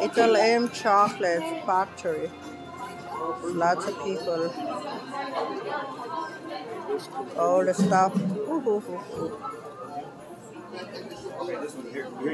Ethel M chocolate factory. Lots of people. All the stuff. Ooh, ooh, ooh, ooh. Okay, this one here.